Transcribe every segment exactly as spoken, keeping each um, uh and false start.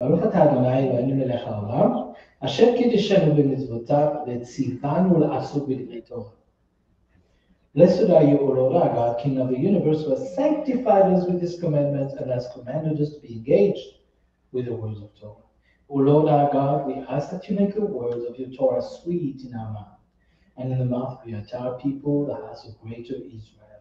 ברוך אתה ה' אלוהינו מלך העולם, אשר קידשנו במצוותיו וציוונו לעשות בדברי תורה. Blessed are you, O Lord our God, King of the universe, who has sanctified us with his commandments and has commanded us to be engaged with the words of Torah. O Lord our God, we ask that you make the words of your Torah sweet in our mouth, and in the mouth of your entire people, the house of greater Israel.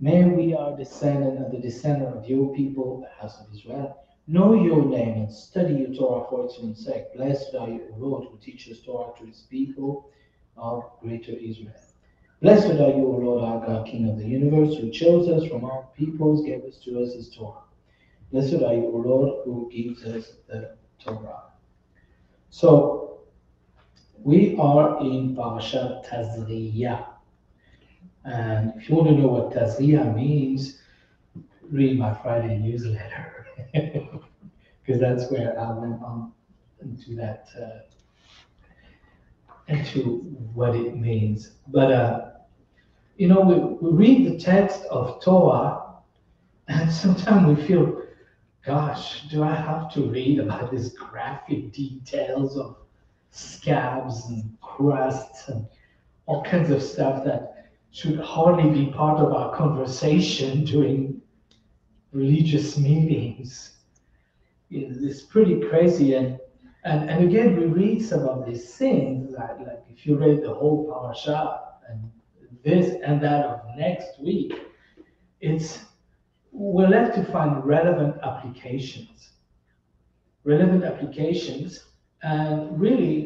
May we, our descendant and the descendant of your people, the house of Israel, know your name and study your Torah for its own sake. Blessed are you, O Lord, who teaches Torah to his people of greater Israel. Blessed are you, O Lord, our God, King of the universe, who chose us from all peoples, gave us to us his Torah. Blessed are you, O Lord, who gives us the Torah. So, we are in Parashat Tazria. And if you want to know what Tazria means, read my Friday newsletter. Because that's where I went on into that... Uh, into what it means. But, uh, you know, we, we read the text of Torah, and sometimes we feel, gosh, do I have to read about these graphic details of scabs and crusts and all kinds of stuff that should hardly be part of our conversation during religious meetings? It's pretty crazy. And And, and again, we read some of these things, like, like if you read the whole Parasha and this and that of next week, it's we're left to find relevant applications. Relevant applications, and really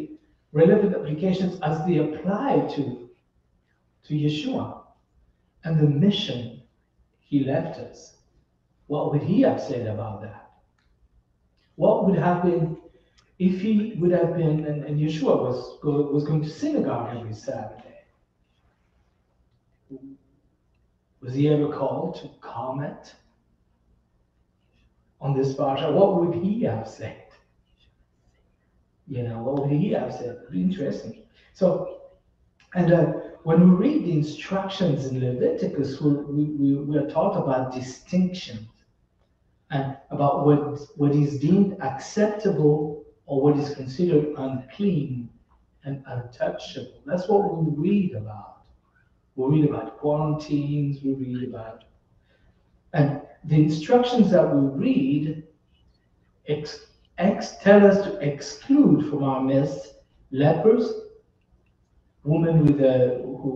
relevant applications as they apply to, to Yeshua and the mission he left us. What would he have said about that? What would happen if he would have been, and, and Yeshua was, was going to synagogue every Saturday? Was he ever called to comment on this parasha? What would he have said? You know, what would he have said? Interesting. So, and uh, when we read the instructions in Leviticus, we, we, we are taught about distinctions and about what, what is deemed acceptable or what is considered unclean and untouchable. That's what we read about. We read about quarantines, we read about... And the instructions that we read ex, ex, tell us to exclude from our midst lepers, women with a, who,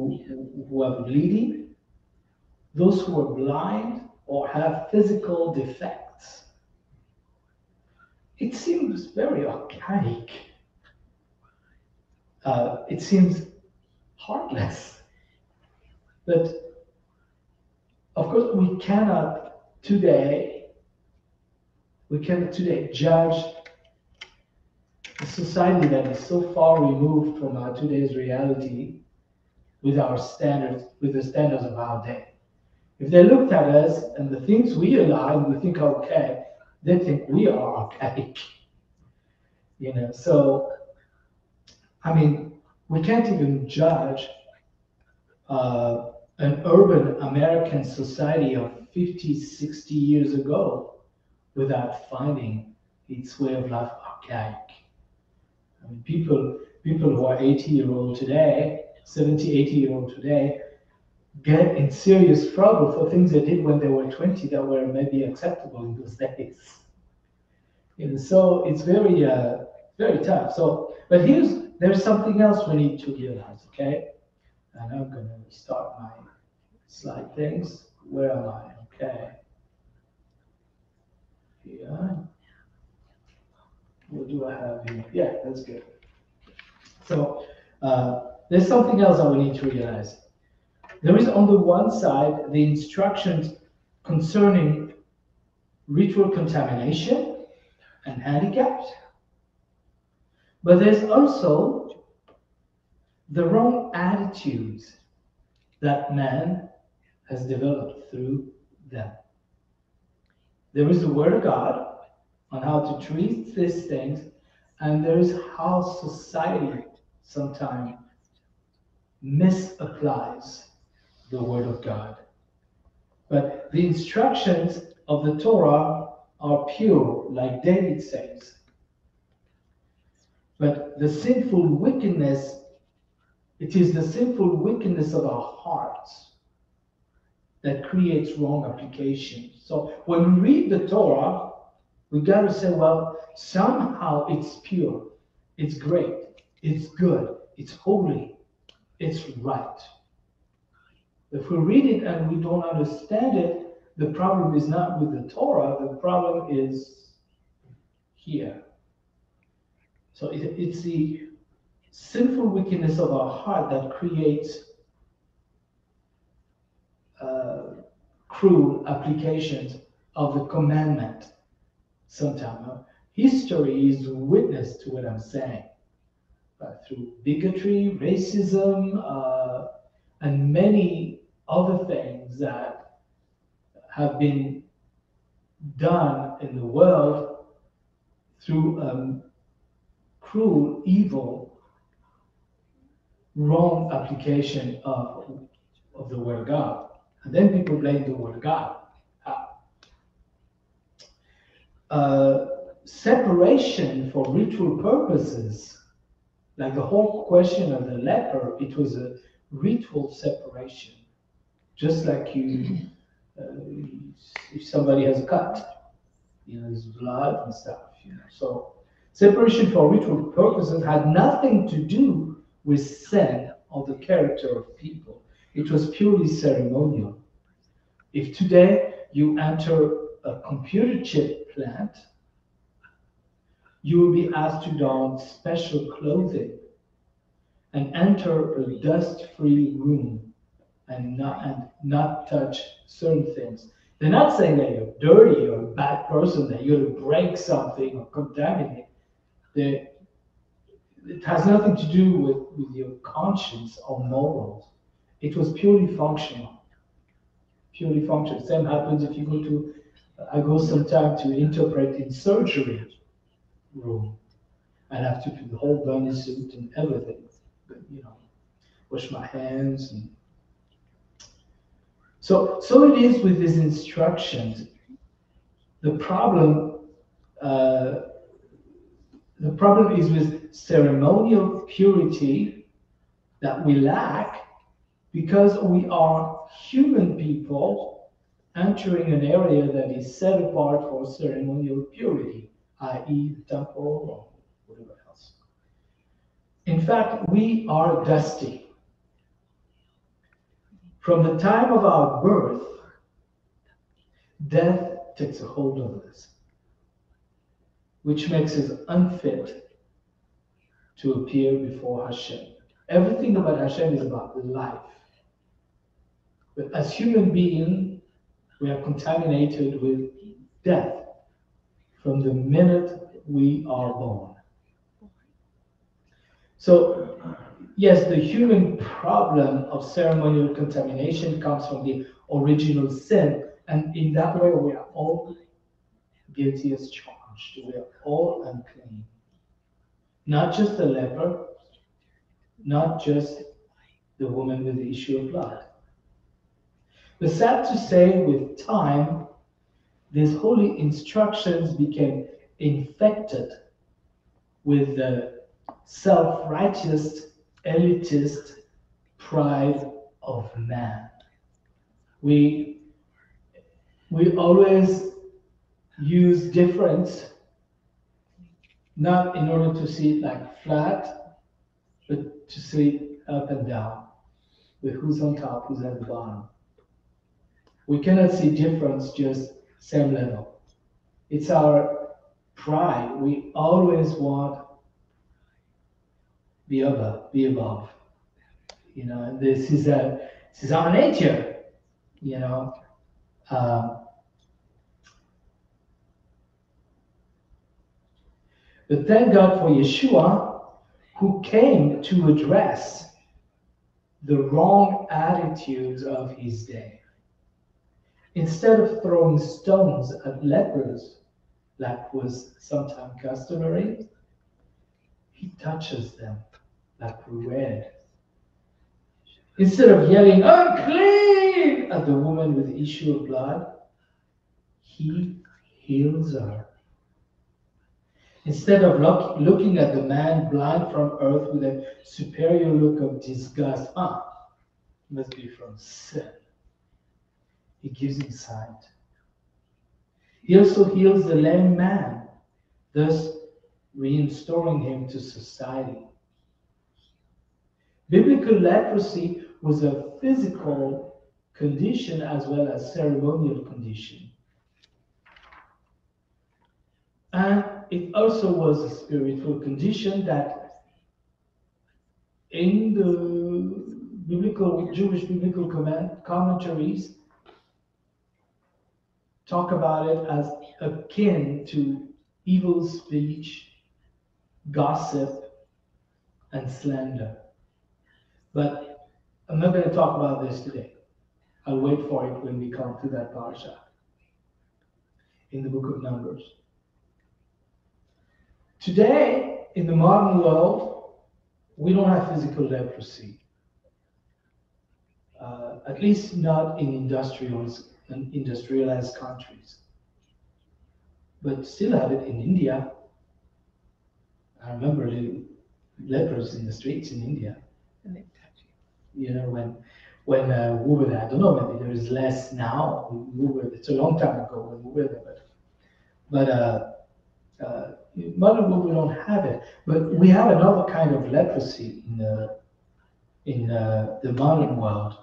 who are bleeding, those who are blind or have physical defects. It seems very archaic. Uh, it seems heartless. But of course, we cannot today, we cannot today judge a society that is so far removed from our today's reality with our standards, with the standards of our day. If they looked at us and the things we allow, and we think, okay, they think we are archaic, you know. So, I mean, we can't even judge uh, an urban American society of fifty, sixty years ago without finding its way of life archaic. I mean, people, people who are eighty-year-old today, seventy, eighty-year-old today, get in serious trouble for things they did when they were twenty that were maybe acceptable in those days. And so it's very, uh, very tough. So, but here's, there's something else we need to realize, okay? And I'm going to start my slide things. Where am I? Okay. Yeah. What do I have here? Yeah, that's good. So uh, there's something else that we need to realize. There is on the one side the instructions concerning ritual contamination and handicaps, but there's also the wrong attitudes that man has developed through them. There is the Word of God on how to treat these things, and there is how society sometimes misapplies the Word of God. But the instructions of the Torah are pure, like David says. But the sinful wickedness, it is the sinful wickedness of our hearts that creates wrong application. So when we read the Torah, we got to say, well, somehow it's pure, it's great, it's good, it's holy, it's right. If we read it and we don't understand it, the problem is not with the Torah, the problem is here. So it, it's the sinful wickedness of our heart that creates uh, cruel applications of the commandment. Sometimes uh, history is witness to what I'm saying. Uh, through bigotry, racism, uh, and many other things that have been done in the world through um, cruel, evil, wrong application of, of the Word of God. And then people blame the Word of God. Uh, separation for ritual purposes, like the whole question of the leper, it was a ritual separation. Just like you, uh, if somebody has a cut, you know, there's blood and stuff, you know. So separation for ritual purposes had nothing to do with sin or the character of people. It was purely ceremonial. If today you enter a computer chip plant, you will be asked to don special clothing and enter a dust-free room and not, and not touch certain things. They're not saying that you're dirty or a bad person, that you're going to break something or contaminate. They're, it has nothing to do with, with your conscience or morals. It was purely functional. Purely functional. Same happens if you go to, I go sometimes to interpret in surgery room. I have to put the whole bunny suit and everything, but you know, wash my hands. And so, so it is with these instructions. The problem, uh, the problem is with ceremonial purity that we lack because we are human people entering an area that is set apart for ceremonial purity, that is the temple or whatever else. In fact, we are dusty. From the time of our birth, death takes a hold of us, which makes us unfit to appear before Hashem. Everything about Hashem is about life. But as human beings, we are contaminated with death from the minute we are born. So, yes, the human problem of ceremonial contamination comes from the original sin, and in that way we are all guilty as charged. We are all unclean. Not just the leper, not just the woman with the issue of blood. But sad to say, with time, these holy instructions became infected with the self-righteous, elitist pride of man. We, we always use difference, not in order to see it like flat, but to see it up and down, with who's on top, who's at the bottom. We cannot see difference, just same level. It's our pride. We always want be above, be above. You know, this is a this is our nature. You know, um, but thank God for Yeshua, who came to address the wrong attitudes of his day. Instead of throwing stones at lepers, like was sometimes customary, he touches them, like we read. Instead of yelling, unclean, at the woman with the issue of blood, he heals her. Instead of look, looking at the man blind from earth with a superior look of disgust, ah, must be from sin, he gives him sight. He also heals the lame man, thus restoring him to society. Biblical leprosy was a physical condition as well as ceremonial condition. And it also was a spiritual condition that in the biblical, Jewish biblical comment, commentaries talk about it as akin to evil speech, gossip, and slander. But I'm not going to talk about this today. I'll wait for it when we come to that parasha in the book of Numbers. Today, in the modern world, we don't have physical leprosy, uh, at least not in industrials and industrialized countries, but still have it in India. I remember the lepers in the streets in India. And they touch you. You know, when when uh, we were there, I don't know, maybe there is less now. We were, it's a long time ago when we were there, but but. Uh, uh, Modern we don't have it, but we have another kind of leprosy in the, in the, the modern world.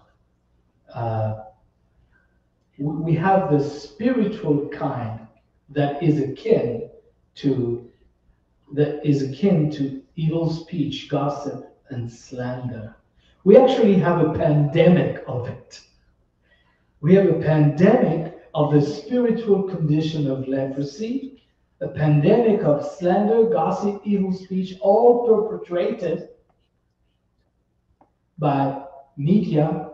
Uh, we have the spiritual kind that is akin to that is akin to evil speech, gossip, and slander. We actually have a pandemic of it. We have a pandemic of the spiritual condition of leprosy. A pandemic of slander, gossip, evil speech, all perpetrated by media,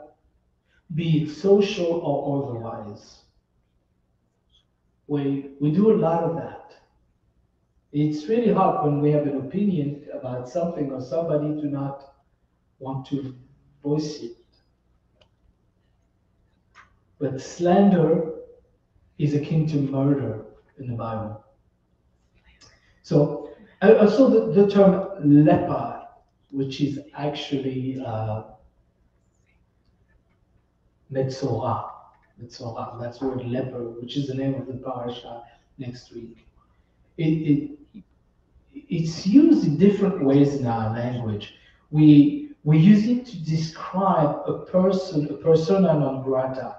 be it social or otherwise. We, we do a lot of that. It's really hard when we have an opinion about something or somebody to not want to voice it. But slander is akin to murder in the Bible. So, also the, the term leper, which is actually uh, metzora, metzora, that's the word leper, which is the name of the parasha next week. It, it, it's used in different ways in our language. We, we use it to describe a person, a persona non grata,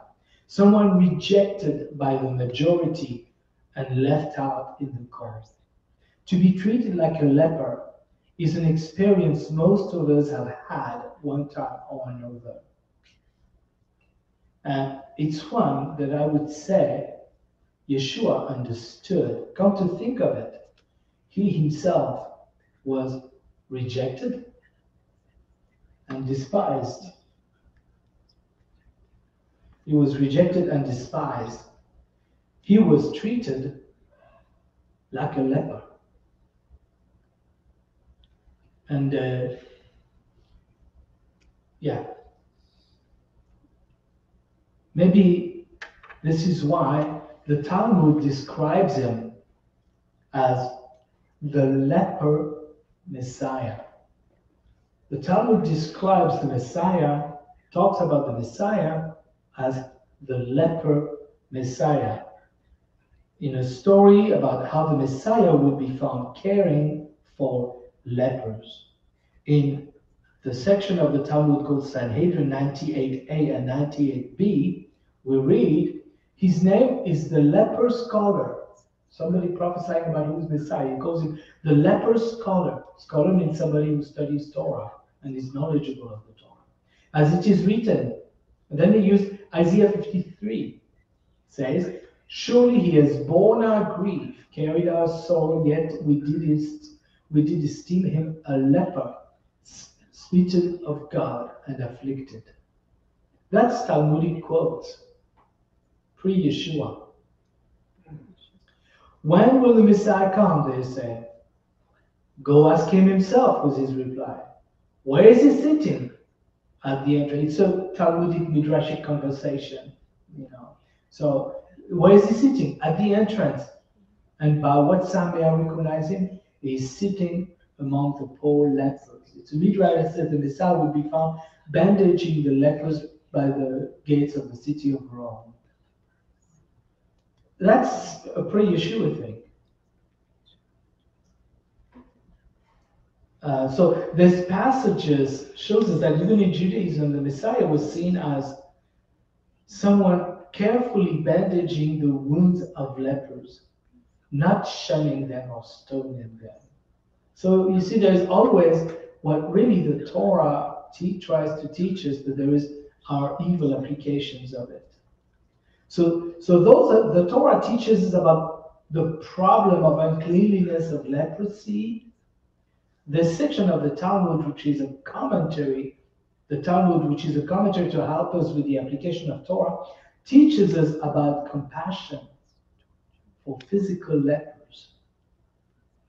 someone rejected by the majority and left out in the course. To be treated like a leper is an experience most of us have had one time or another. And it's one that I would say Yeshua understood. Come to think of it, he himself was rejected and despised. He was rejected and despised. He was treated like a leper. And uh, yeah, maybe this is why the Talmud describes him as the leper Messiah. The Talmud describes the Messiah, talks about the Messiah as the leper Messiah, in a story about how the Messiah would be found caring for lepers. In the section of the Talmud called Sanhedrin ninety-eight A and ninety-eight B, we read, his name is the leper scholar. Somebody prophesying about who's Messiah. He calls him the leper scholar. Scholar means somebody who studies Torah and is knowledgeable of the Torah, as it is written. And then they use Isaiah fifty-three, says, surely he has borne our grief, carried our sorrow, yet we did his We did esteem him a leper, smitten of God and afflicted. That's Talmudic quotes, pre-Yeshua. When will the Messiah come, they say. Go ask him himself, was his reply. Where is he sitting? At the entrance. It's a Talmudic midrashic conversation, you know. So, where is he sitting? At the entrance. And by what some may recognize him, he is sitting among the poor lepers. It's a midrash that says the Messiah will be found bandaging the lepers by the gates of the city of Rome. That's a pre-Yeshua thing. Uh, so these passages shows us that even in Judaism, the Messiah was seen as someone carefully bandaging the wounds of lepers, not shunning them or stoning them. So you see, there is always what really the Torah tries to teach us, but there is our evil applications of it. So, so those are, the Torah teaches us about the problem of uncleanliness of leprosy. The section of the Talmud, which is a commentary, the Talmud, which is a commentary to help us with the application of Torah, teaches us about compassion for physical lepers,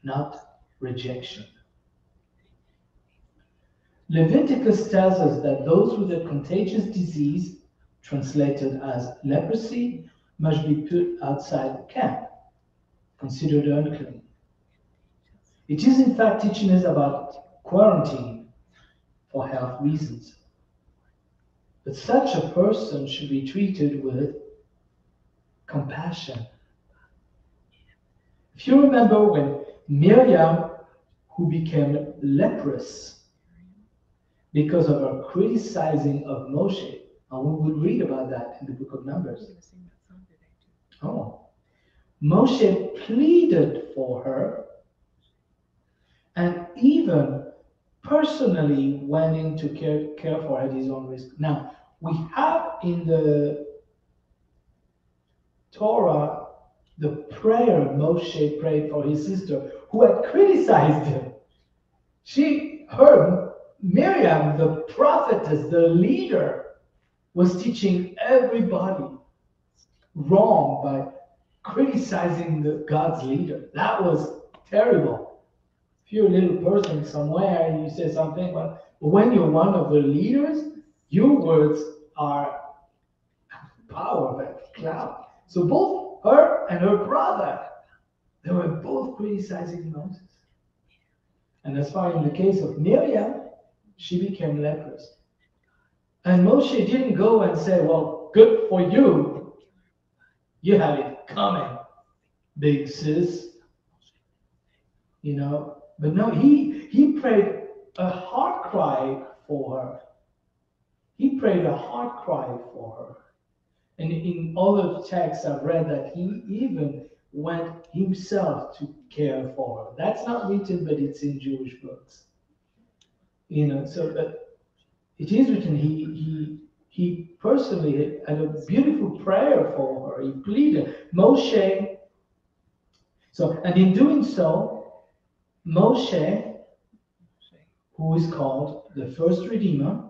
not rejection. Leviticus tells us that those with a contagious disease, translated as leprosy, must be put outside the camp, considered unclean. It is in fact teaching us about quarantine for health reasons. But such a person should be treated with compassion. If you remember when Miriam, who became leprous because of her criticizing of Moshe, and we would read about that in the book of Numbers. Oh, Moshe pleaded for her and even personally went in to care, care for her at his own risk. Now, we have in the Torah the prayer Moshe prayed for his sister who had criticized him. She, her, Miriam, the prophetess, the leader, was teaching everybody wrong by criticizing the God's leader. That was terrible. If you're a little person somewhere and you say something, but when you're one of the leaders, your words are power, like cloud. So both her and her brother, they were both criticizing Moses. And as far in the case of Miriam, she became leprous. And Moshe didn't go and say, well, good for you. You have it coming, big sis. You know, but no, he, he prayed a heart cry for her. He prayed a heart cry for her. And in other texts I've read that he even went himself to care for her. That's not written, but it's in Jewish books. You know, so but it is written, he, he, he personally had a beautiful prayer for her. He pleaded, Moshe. So, and in doing so, Moshe, who is called the first Redeemer,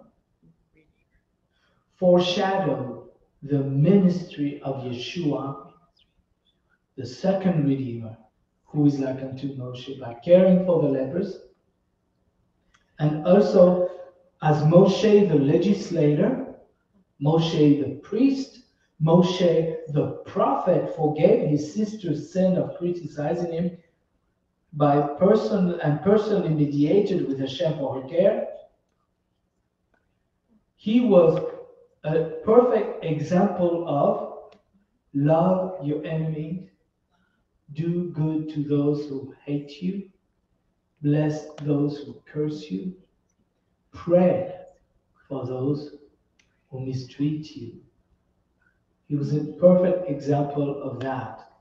foreshadowed the ministry of Yeshua, the second Redeemer, who is like unto Moshe, by caring for the lepers, and also as Moshe the legislator, Moshe the priest, Moshe the prophet forgave his sister's sin of criticizing him by person and personally mediated with Hashem for her care. He was a perfect example of love your enemy, do good to those who hate you, bless those who curse you, pray for those who mistreat you. He was a perfect example of that.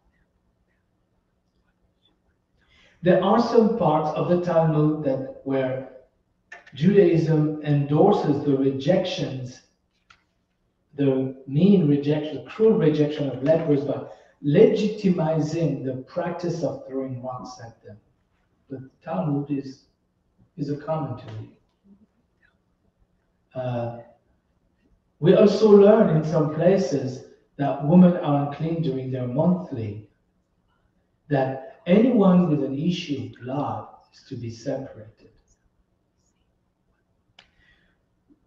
There are some parts of the Talmud that where Judaism endorses the rejections, the mean rejection, cruel rejection of lepers by legitimizing the practice of throwing rocks at them. But the Talmud is, is a commentary. Uh, we also learn in some places that women are unclean during their monthly, that anyone with an issue of blood is to be separated.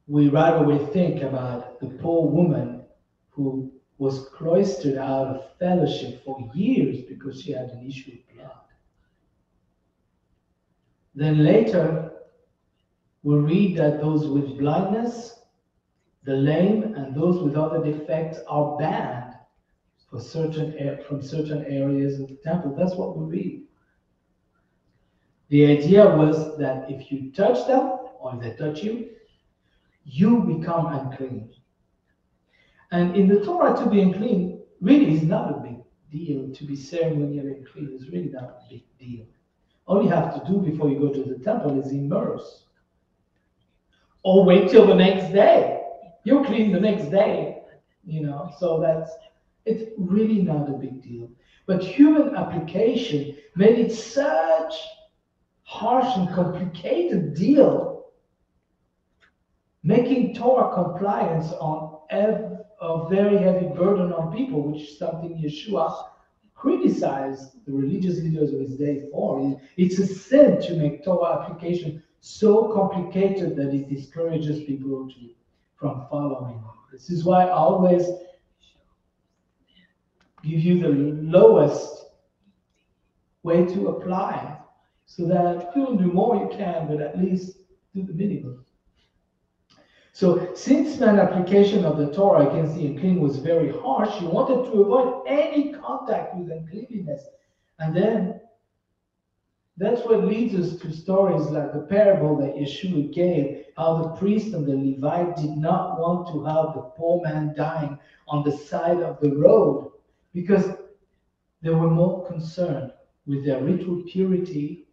We right away think about the poor woman who was cloistered out of fellowship for years because she had an issue with blood. Then later, we read that those with blindness, the lame, and those with other defects are banned for certain from certain areas of the temple. That's what we read. The idea was that if you touch them, or if they touch you, you become unclean. And in the Torah, to be unclean really is not a big deal. To be ceremonially unclean is really not a big deal. All you have to do before you go to the temple is immerse. Or wait till the next day. You're clean the next day. You know, so that's, it's really not a big deal. But human application made it such harsh and complicated deal, making Torah compliance on every, a very heavy burden on people, which is something Yeshua criticized the religious leaders of his day for. It's a sin to make Torah application so complicated that it discourages people to, from following. This is why I always give you the lowest way to apply, so that you can do more you can, but at least do the minimum. So since man application of the Torah against the unclean was very harsh, he wanted to avoid any contact with uncleanness. And then that's what leads us to stories like the parable that Yeshua gave, how the priest and the Levite did not want to have the poor man dying on the side of the road because they were more concerned with their ritual purity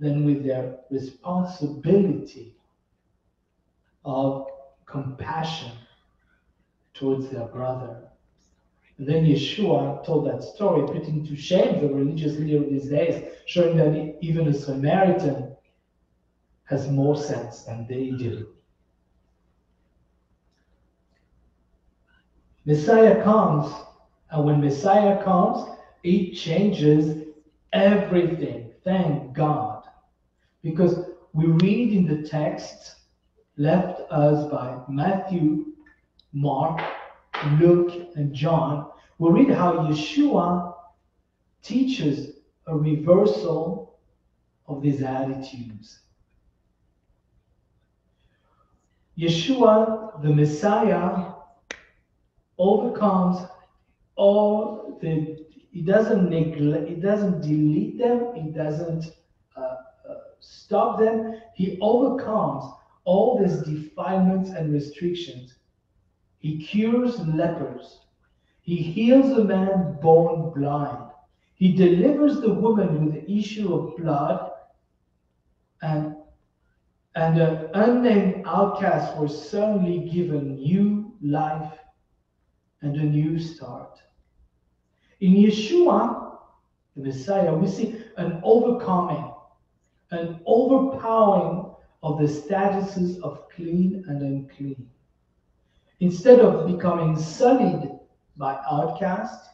than with their responsibility of compassion towards their brother. And then Yeshua told that story, putting to shame the religious leader of these days, showing that even a Samaritan has more sense than they do. Messiah comes, and when Messiah comes, it changes everything, thank God. Because we read in the text left us by Matthew, Mark, Luke, and John, we read how Yeshua teaches a reversal of these attitudes. Yeshua, the Messiah, overcomes all the, he doesn't neglect, he doesn't delete them, he doesn't uh, uh, stop them, he overcomes all these defilements and restrictions. He cures lepers. He heals a man born blind. He delivers the woman with the issue of blood, and, and an unnamed outcast were suddenly given new life and a new start. In Yeshua, the Messiah, we see an overcoming, an overpowering of the statuses of clean and unclean. Instead of becoming sullied by outcasts,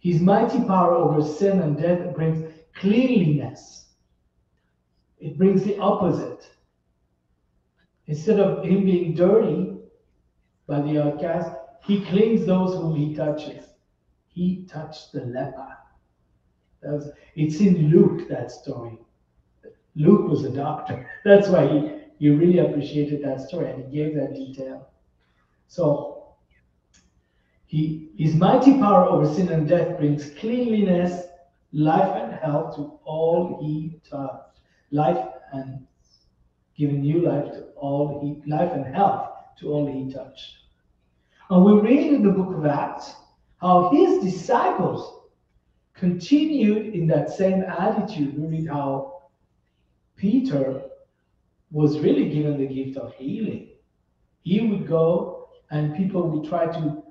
his mighty power over sin and death brings cleanliness. It brings the opposite. Instead of him being dirty by the outcast, he cleans those whom he touches. He touched the leper. That was, it's in Luke, that story. Luke was a doctor. That's why he, he really appreciated that story, and he gave that detail. So, he, his mighty power over sin and death brings cleanliness, life, and health to all he touched. Life and giving new life to all he, life and health to all he touched. And we read in the book of Acts how his disciples continued in that same attitude. We read how Peter was really given the gift of healing. He would go and people would try to,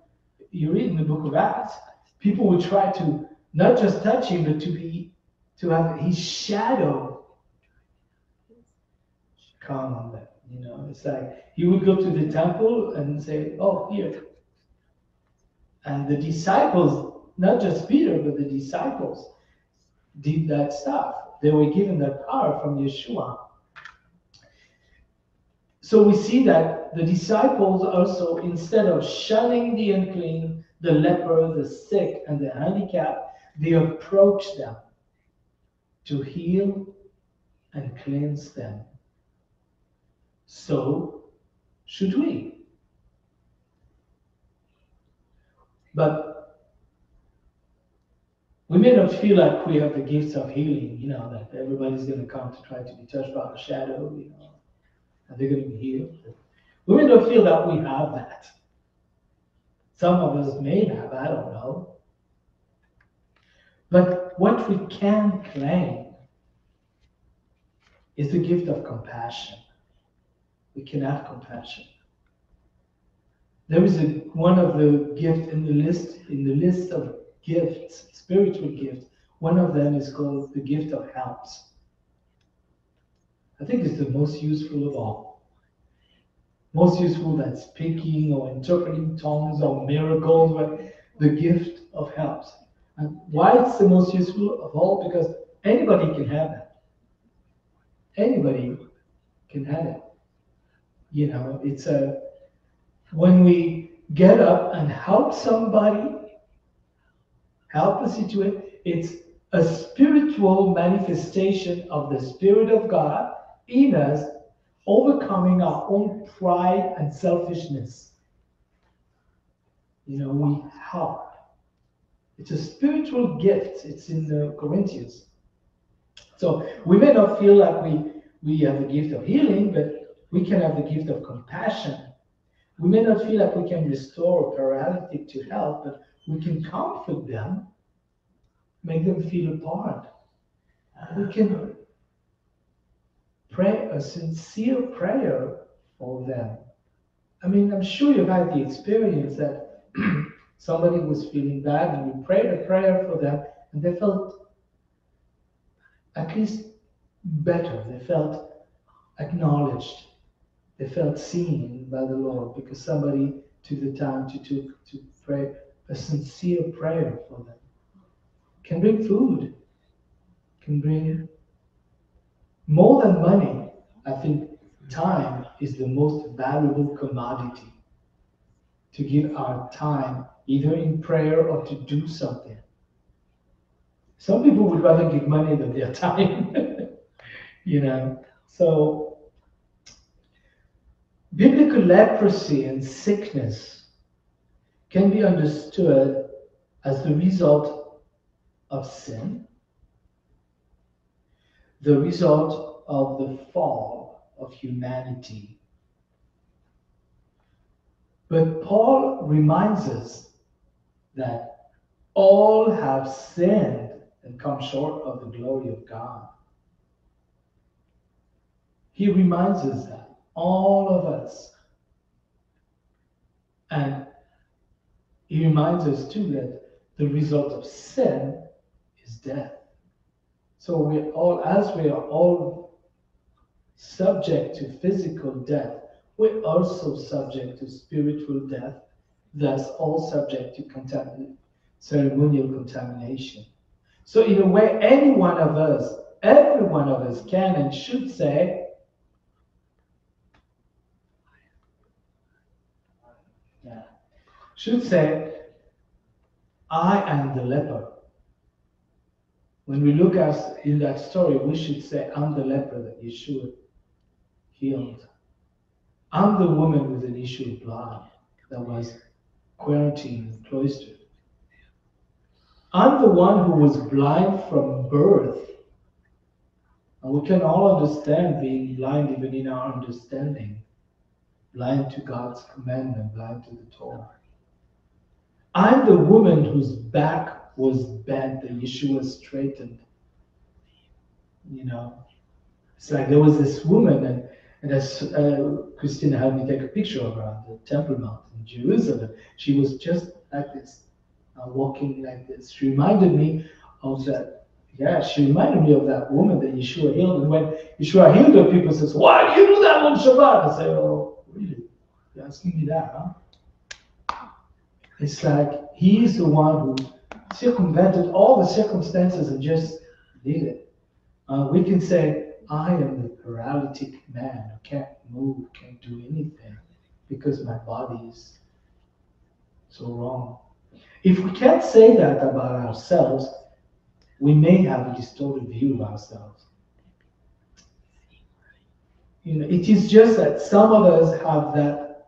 you read in the book of Acts, people would try to not just touch him, but to be, to have his shadow come on them. You know, it's like he would go to the temple and say, oh, here. And the disciples, not just Peter, but the disciples did that stuff. They were given that power from Yeshua. So we see that the disciples also, instead of shunning the unclean, the leper, the sick, and the handicapped, they approach them to heal and cleanse them. So should we. But we may not feel like we have the gifts of healing, you know, that everybody's going to come to try to be touched by the shadow, you know, and they're going to be healed. We may not feel that we have that. Some of us may have, I don't know. But what we can claim is the gift of compassion. We can have compassion. There is a, one of the gifts in the list, in the list of gifts, spiritual gifts, one of them is called the gift of helps. I think it's the most useful of all. Most useful than speaking or interpreting tongues or miracles, but the gift of helps. And why it's the most useful of all? Because anybody can have it. Anybody can have it. You know, it's a, when we get up and help somebody, help a situation, it's a spiritual manifestation of the Spirit of God in us, overcoming our own pride and selfishness. You know, we help. It's a spiritual gift. It's in the Corinthians. So we may not feel like we, we have the gift of healing, but we can have the gift of compassion. We may not feel like we can restore a paralytic to health, but we can comfort them, make them feel a part. We can pray a sincere prayer for them. I mean, I'm sure you've had the experience that somebody was feeling bad and you prayed a prayer for them and they felt at least better. They felt acknowledged. They felt seen by the Lord because somebody took the time to, to, to pray a sincere prayer for them. Can bring food, can bring more than money. I think time is the most valuable commodity, to give our time either in prayer or to do something. Some people would rather give money than their time, you know. So biblical leprosy and sickness can be understood as the result of sin, the result of the fall of humanity. But Paul reminds us that all have sinned and come short of the glory of God. He reminds us that. All of us. And he reminds us too that the result of sin is death. So we all, as we are all subject to physical death, we're also subject to spiritual death, thus all subject to contamin- ceremonial contamination. So in a way, any one of us, every one of us can and should say, should say, I am the leper. When we look at in that story, we should say, I'm the leper that Yeshua healed. I'm the woman with an issue of blood that was quarantined and cloistered. I'm the one who was blind from birth. And we can all understand being blind even in our understanding. Blind to God's commandment, blind to the Torah. I'm the woman whose back was bent, that Yeshua straightened. You know, it's like there was this woman, and, and as uh, Christina had me take a picture of her on the Temple Mount in Jerusalem, she was just like this, uh, walking like this. She reminded me of that. Yeah, she reminded me of that woman that Yeshua healed. And when Yeshua healed her, people says, "Why do you do that on Shabbat?" I say, "Oh, really? You're asking me that, huh?" It's like he is the one who circumvented all the circumstances and just did it. Uh, we can say, I am the paralytic man who can't move, can't do anything because my body is so wrong. If we can't say that about ourselves, we may have a distorted view of ourselves. You know, it is just that some of us have that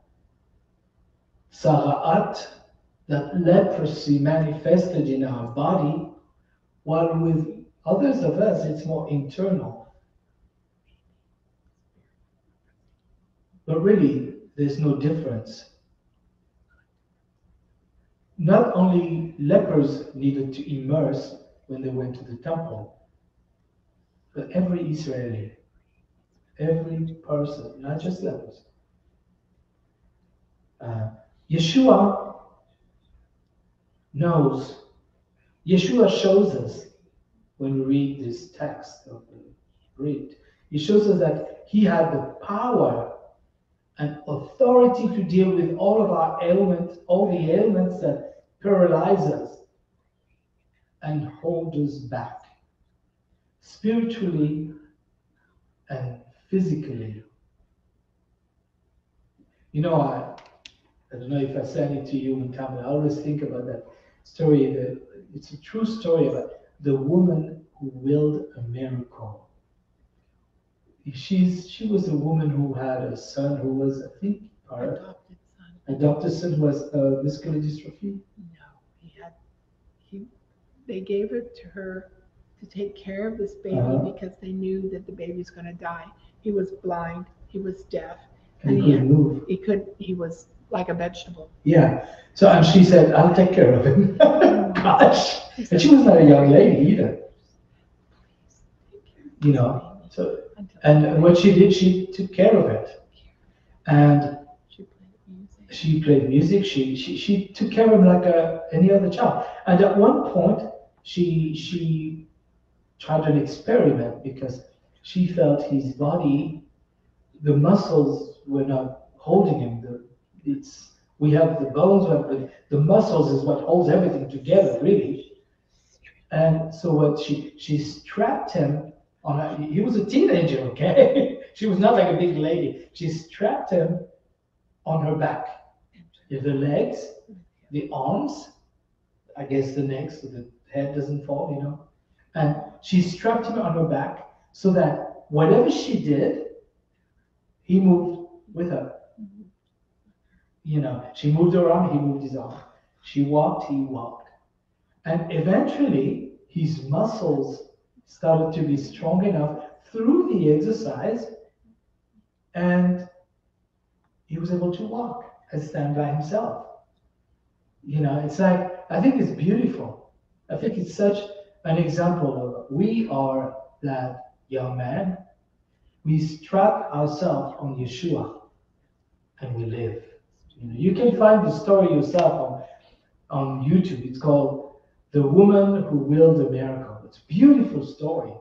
sara'at, that leprosy manifested in our body, while with others of us it's more internal. But really, there's no difference. Not only lepers needed to immerse when they went to the temple, but every Israeli, every person, not just lepers. Uh, Yeshua knows, Yeshua shows us when we read this text of the read, he shows us that he had the power and authority to deal with all of our ailments, all the ailments that paralyze us and hold us back, spiritually and physically. You know, I, I don't know if I said it to you in time, I always think about that story. The, it's a true story about the woman who willed a miracle. She's, she was a woman who had a son who was, I think, our adopted son. Adopted son was uh, muscular dystrophy? No, he had, he, they gave it to her to take care of this baby uh-huh. because they knew that the baby was going to die. He was blind, he was deaf, and, and he couldn't he had, move. He could, he was like a vegetable. Yeah, so and she said, I'll take care of him. Gosh, and she was not a young lady either. You know, so. And what she did, she took care of it. And she played music. She played music. She she, she took care of him like a, any other child. And at one point, she she tried an experiment because she felt his body, the muscles were not holding him. The, it's we have the bones, but the muscles is what holds everything together, really. And so what she she strapped him. On her, he was a teenager, okay? She was not like a big lady. She strapped him on her back. With the legs, the arms, I guess the neck so the head doesn't fall, you know? And she strapped him on her back so that whatever she did, he moved with her. You know, she moved her arm, he moved his arm. She walked, he walked. And eventually, his muscles started to be strong enough through the exercise, and he was able to walk and stand by himself. You know, it's like, I think it's beautiful. I think it's such an example of we are that young man. We strap ourselves on Yeshua and we live. You know, you can find the story yourself on, on YouTube. It's called The Woman Who Willed the Miracle. It's a beautiful story,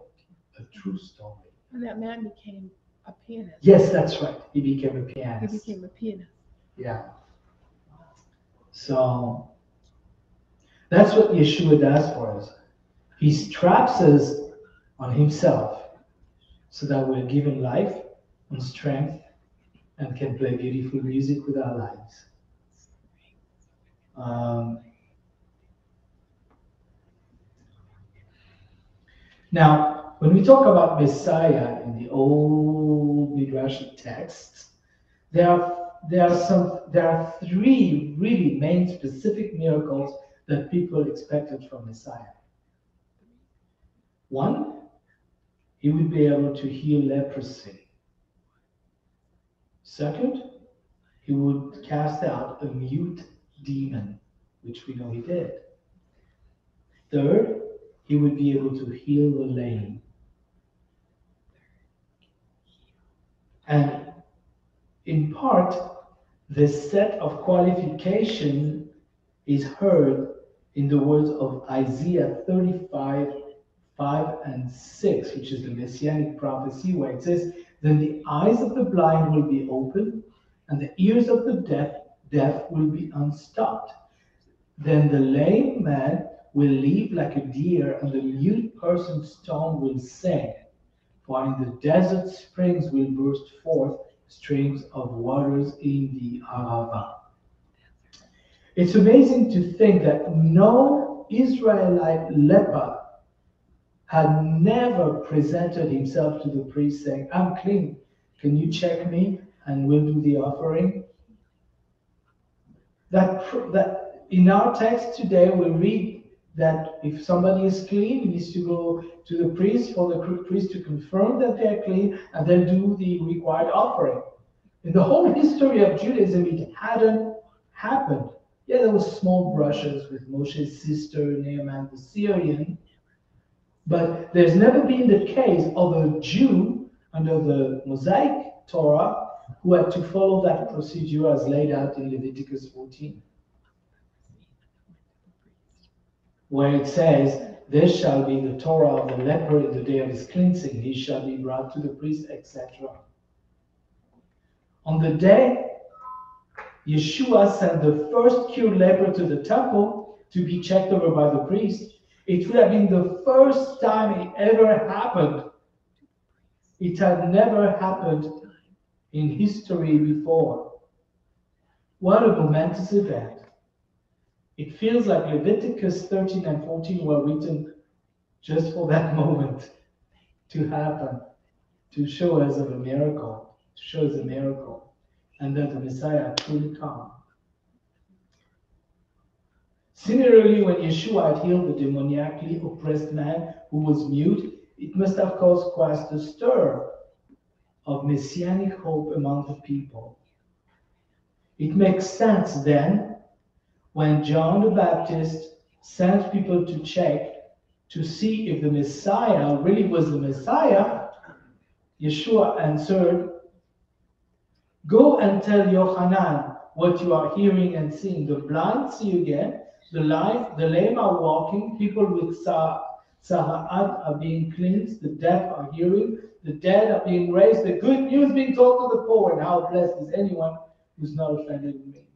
a true story. And that man became a pianist. Yes, that's right. He became a pianist. He became a pianist. Yeah. So that's what Yeshua does for us. He straps us on himself so that we're given life and strength and can play beautiful music with our lives. Um, Now, when we talk about Messiah in the old Midrashic texts, there are there are some there are three really main specific miracles that people expected from Messiah. One, he would be able to heal leprosy. Second, he would cast out a mute demon, which we know he did. Third, he would be able to heal the lame. And in part, this set of qualifications is heard in the words of Isaiah thirty-five, five and six, which is the Messianic prophecy, where it says, "Then the eyes of the blind will be opened, and the ears of the deaf, deaf will be unstopped. Then the lame man will leap like a deer, and the mute person's tongue will sing. For in the desert springs will burst forth streams of waters in the Arava." It's amazing to think that no Israelite leper had never presented himself to the priest saying, "I'm clean, can you check me and we'll do the offering?" That, that in our text today we read that if somebody is clean, he needs to go to the priest for the priest to confirm that they are clean and then do the required offering. In the whole history of Judaism, it hadn't happened. Yeah, there were small brushes with Moshe's sister, Naaman the Syrian, but there's never been the case of a Jew under the Mosaic Torah who had to follow that procedure as laid out in Leviticus fourteen, where it says, "There shall be the Torah of the leper in the day of his cleansing. He shall be brought to the priest," et cetera. On the day Yeshua sent the first cured leper to the temple to be checked over by the priest, it would have been the first time it ever happened. It had never happened in history before. What a momentous event. It feels like Leviticus thirteen and fourteen were written just for that moment to happen, to show us of a miracle, to show us a miracle, and that the Messiah truly come. Similarly, when Yeshua had healed the demoniacally oppressed man who was mute, it must have caused quite a stir of messianic hope among the people. It makes sense then when John the Baptist sent people to check to see if the Messiah really was the Messiah. Yeshua answered, "Go and tell Yohanan what you are hearing and seeing. The blind see again, the light, the lame are walking, people with sara'at are being cleansed, the deaf are hearing, the dead are being raised, the good news being told to the poor, and how blessed is anyone who's not offended in me."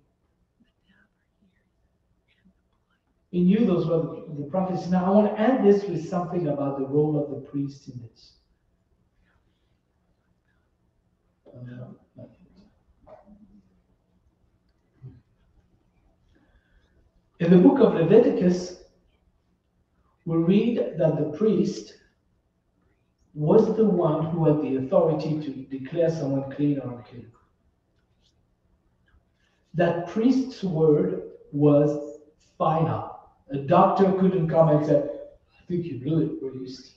He knew those were the, the prophets. Now I want to end this with something about the role of the priest in this. In the book of Leviticus, we read that the priest was the one who had the authority to declare someone clean or unclean. That priest's word was final. A doctor couldn't come and say, "I think you blew it, priest."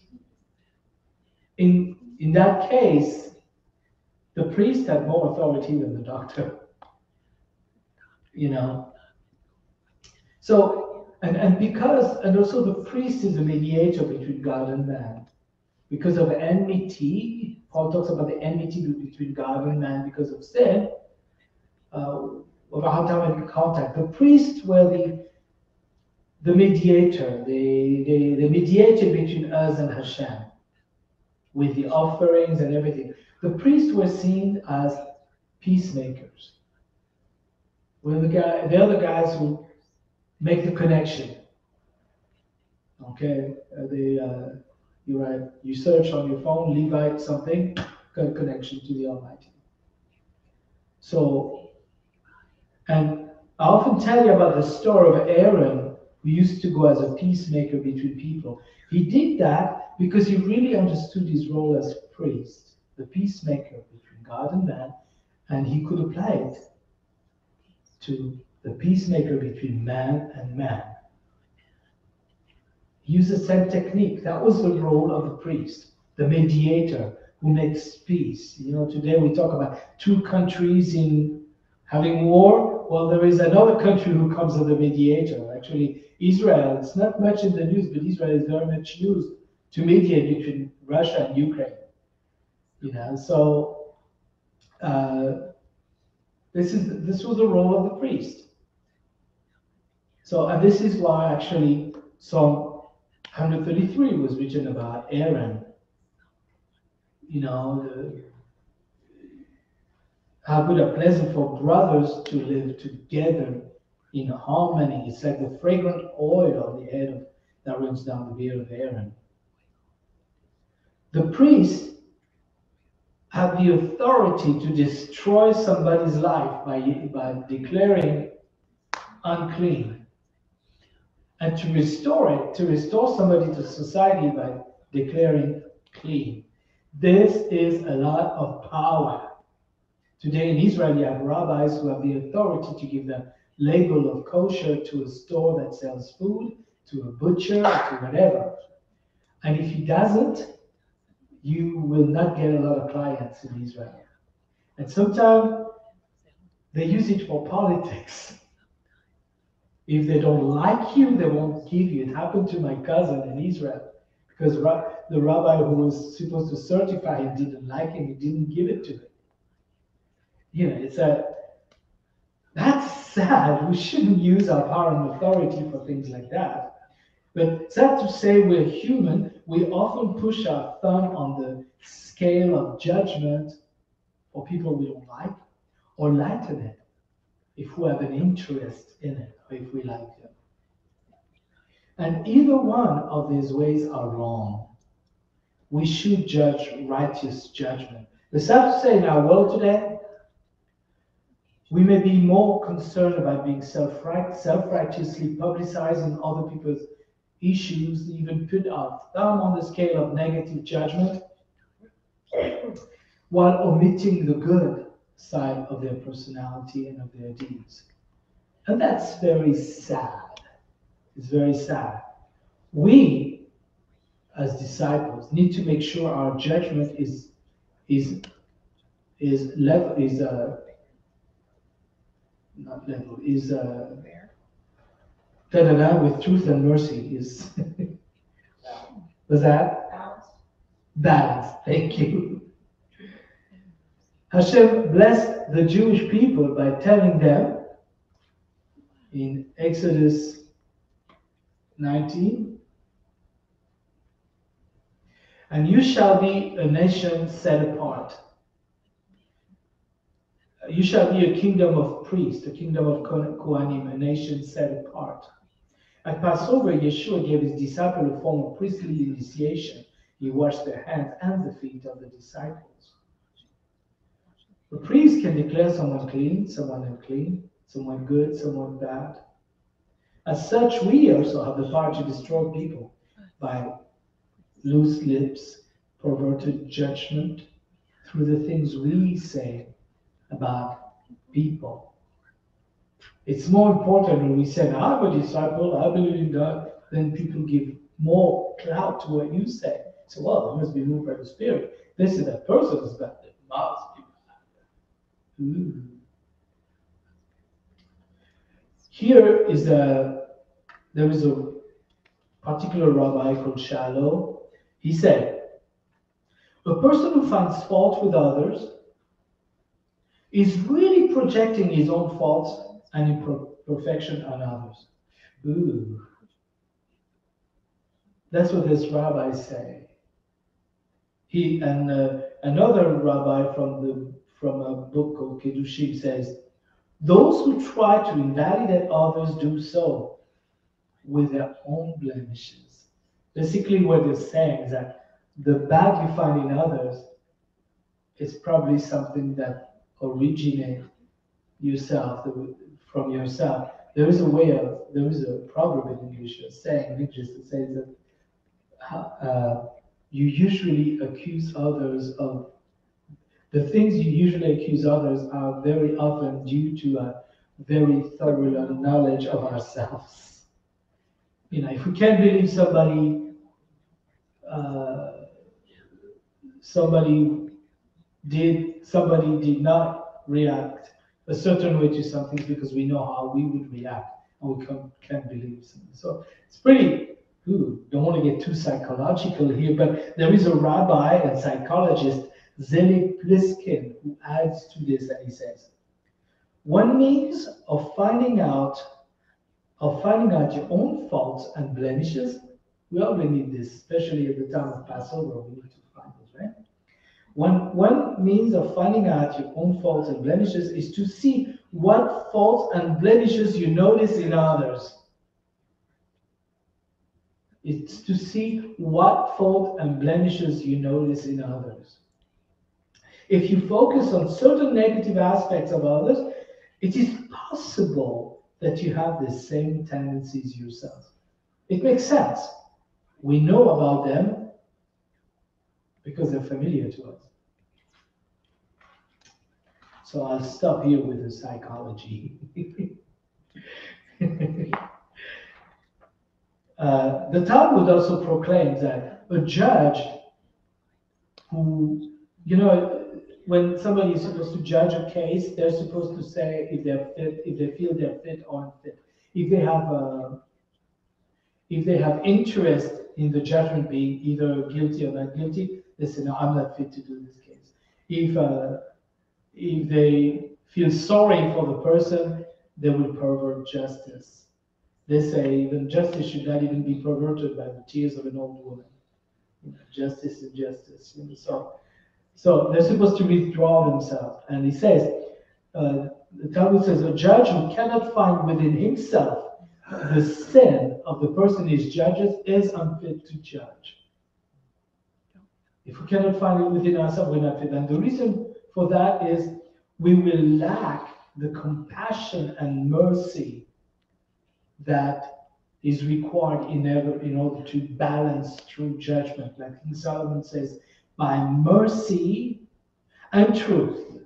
In, in that case, the priest had more authority than the doctor. You know? So, and, and because, and also the priest is a mediator between God and man. Because of enmity, Paul talks about the enmity between God and man because of sin, uh, of our time in contact. The priests were the, the mediator, they, they, they mediated between us and Hashem with the offerings and everything. The priests were seen as peacemakers. We're the guy, they're the guys who make the connection. Okay, they. Uh, You write, you search on your phone, Levite something, got connection to the Almighty. So, and I often tell you about the story of Aaron, who used to go as a peacemaker between people. He did that because he really understood his role as priest, the peacemaker between God and man, and he could apply it to the peacemaker between man and man. Use the same technique. That was the role of the priest, the mediator who makes peace. You know, today we talk about two countries in having war. Well, there is another country who comes as the mediator. Actually, Israel, it's not much in the news, but Israel is very much used to mediate between Russia and Ukraine. You know, so uh, this is this was the role of the priest. So, and this is why actually some one thirty-three was written about Aaron, you know, the, how good a pleasant for brothers to live together in harmony. It's like the fragrant oil on the head of, that runs down the beard of Aaron. The priest had the authority to destroy somebody's life by, by declaring unclean. And to restore it, to restore somebody to society by declaring clean. This is a lot of power. Today in Israel, you have rabbis who have the authority to give the label of kosher to a store that sells food, to a butcher, or to whatever. And if he doesn't, you will not get a lot of clients in Israel. And sometimes they use it for politics. If they don't like you, they won't give you. It happened to my cousin in Israel, because the rabbi who was supposed to certify him didn't like him. He didn't give it to him. You know, it's a, that's sad. We shouldn't use our power and authority for things like that. But sad to say, we're human. We often push our thumb on the scale of judgment for people we don't like, or lighten it if we have an interest in it, if we like them. And either one of these ways are wrong. We should judge righteous judgment. The sad to say, in our world today, we may be more concerned about being self-right, self-righteously publicizing other people's issues, even put our thumb on the scale of negative judgment, while omitting the good side of their personality and of their deeds. And that's very sad. It's very sad. We, as disciples, need to make sure our judgment is is is level is uh, not level is uh, da da da with truth and mercy is was that balanced. Balanced. Thank you. Hashem blessed the Jewish people by telling them, in Exodus nineteen, and you shall be a nation set apart. You shall be a kingdom of priests, a kingdom of Kohanim, a nation set apart. At Passover, Yeshua gave his disciples a form of priestly initiation. He washed their hands and the feet of the disciples. The priest can declare someone clean, someone unclean, someone good, someone bad. As such, we also have the power to destroy people by loose lips, perverted judgment, through the things we say about people. It's more important when we say, I'm a disciple, I believe in God, then people give more clout to what you say. So, well, I must be moved by the Spirit. This is that person's bad, that must be bad. Here is a, there was a particular rabbi called Shalom. He said, a person who finds fault with others is really projecting his own faults and imperfection on others. Ooh. That's what this rabbi said. He and uh, another rabbi from, the, from a book called Kedushim says, those who try to invalidate others do so with their own blemishes. Basically, what they're saying is that the bad you find in others is probably something that originates yourself, from yourself. There is a way of, there is a proverb in English, a saying, which is to say that uh, you usually accuse others of. The things you usually accuse others are very often due to a very thorough knowledge of ourselves. You know, if we can't believe somebody, uh, somebody did, somebody did not react a certain way to something because we know how we would react, and we can't, can't believe something. So it's pretty. Ooh, don't want to get too psychological here, but there is a rabbi and psychologist, Zelig Pliskin, who adds to this, and he says, one means of finding out of finding out your own faults and blemishes, we already need this, especially at the time of Passover, we need to find it, right? One, one means of finding out your own faults and blemishes is to see what faults and blemishes you notice in others. It's to see what faults and blemishes you notice in others. If you focus on certain negative aspects of others, it is possible that you have the same tendencies yourselves. It makes sense. We know about them because they're familiar to us. So I'll stop here with the psychology. uh, the Talmud also proclaims that a judge who, you know, when somebody is supposed to judge a case, they're supposed to say if they're fit, if they feel they're fit or unfit, if they have a, if they have interest in the judgment being either guilty or not guilty, they say, no, I'm not fit to do this case. If uh, if they feel sorry for the person, they will pervert justice. They say even justice should not even be perverted by the tears of an old woman. You know, justice is justice. You know, so, so they're supposed to withdraw themselves. And he says, uh, the Talmud says, a judge who cannot find within himself the sin of the person he judges is unfit to judge. If we cannot find it within ourselves, we're not fit. And the reason for that is we will lack the compassion and mercy that is required in ever, in order to balance true judgment. Like King Solomon says, by mercy and truth,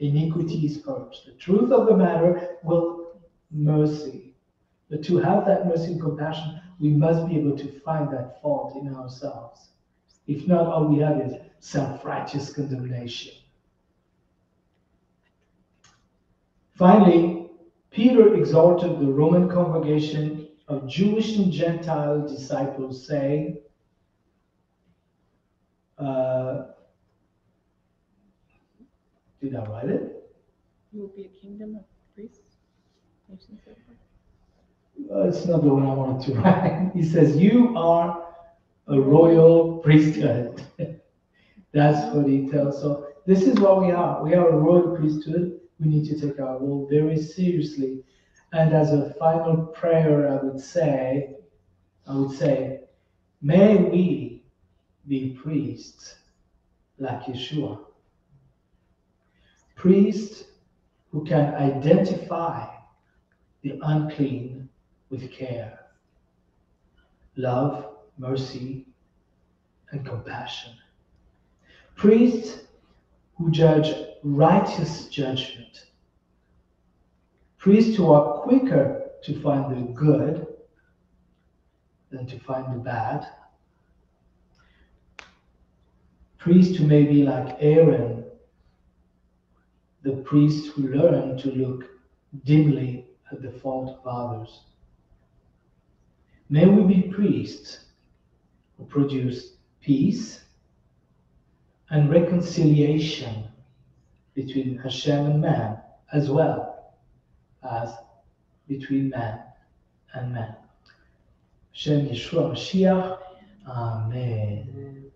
iniquity is purged. The truth of the matter will mercy. But to have that mercy and compassion, we must be able to find that fault in ourselves. If not, all we have is self-righteous condemnation. Finally, Peter exhorted the Roman congregation of Jewish and Gentile disciples, saying, uh, did I write it? You will be a kingdom of priests, nations of God. Well, it's not the one I wanted to write. He says, you are a royal priesthood. That's what he tells. So this is what we are. We are a royal priesthood. We need to take our role very seriously. And as a final prayer, I would say, I would say, may we be priests like Yeshua. Priests who can identify the unclean with care, love, mercy, and compassion. Priests who judge righteous judgment. Priests who are quicker to find the good than to find the bad. Priests who may be like Aaron, the priest who learned to look dimly at the fault of others. May we be priests who produce peace and reconciliation between Hashem and man, as well as between man and man. Hashem Yeshua Mashiach. Amen.